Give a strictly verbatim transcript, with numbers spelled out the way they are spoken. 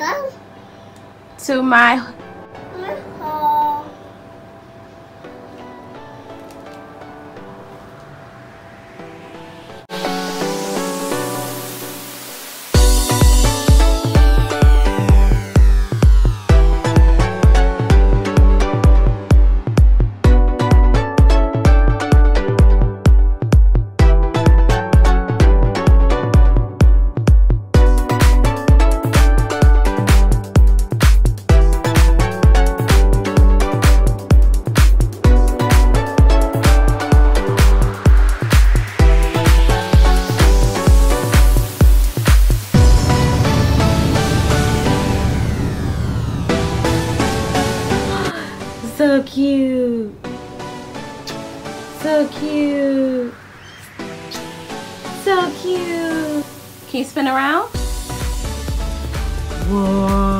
go? To my... my home. So cute, so cute, so cute. Can you spin around? Whoa.